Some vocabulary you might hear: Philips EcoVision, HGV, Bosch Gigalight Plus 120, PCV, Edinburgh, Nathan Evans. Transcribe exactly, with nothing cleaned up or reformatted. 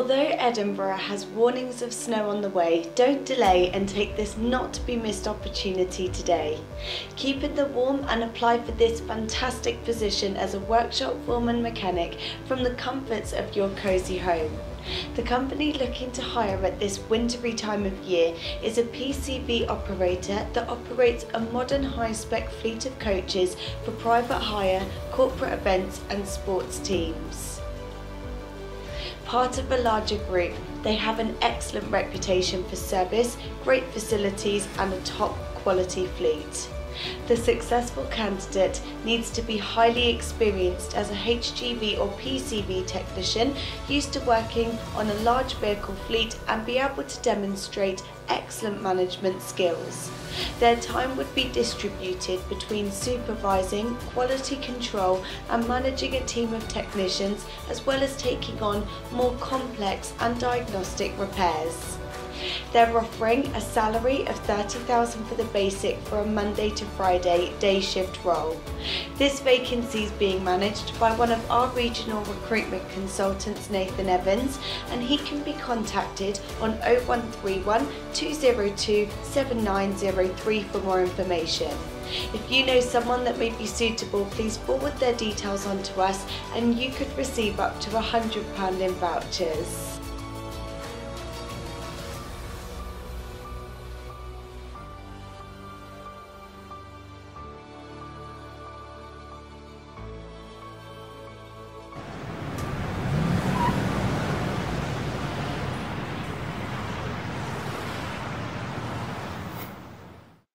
Although Edinburgh has warnings of snow on the way, don't delay and take this not to be missed opportunity today. Keep in the warm and apply for this fantastic position as a workshop foreman mechanic from the comforts of your cosy home. The company looking to hire at this wintry time of year is a P C V operator that operates a modern high-spec fleet of coaches for private hire, corporate events and sports teams. Part of a larger group, they have an excellent reputation for service, great facilities and a top quality fleet. The successful candidate needs to be highly experienced as a H G V or P C V technician, used to working on a large vehicle fleet and be able to demonstrate excellent management skills. Their time would be distributed between supervising, quality control and managing a team of technicians, as well as taking on more complex and diagnostic repairs. They're offering a salary of thirty thousand pounds for the basic for a Monday to Friday day shift role. This vacancy is being managed by one of our regional recruitment consultants, Nathan Evans, and he can be contacted on oh one three one, two oh two, seven nine oh three for more information. If you know someone that may be suitable, please forward their details on to us and you could receive up to one hundred pounds in vouchers.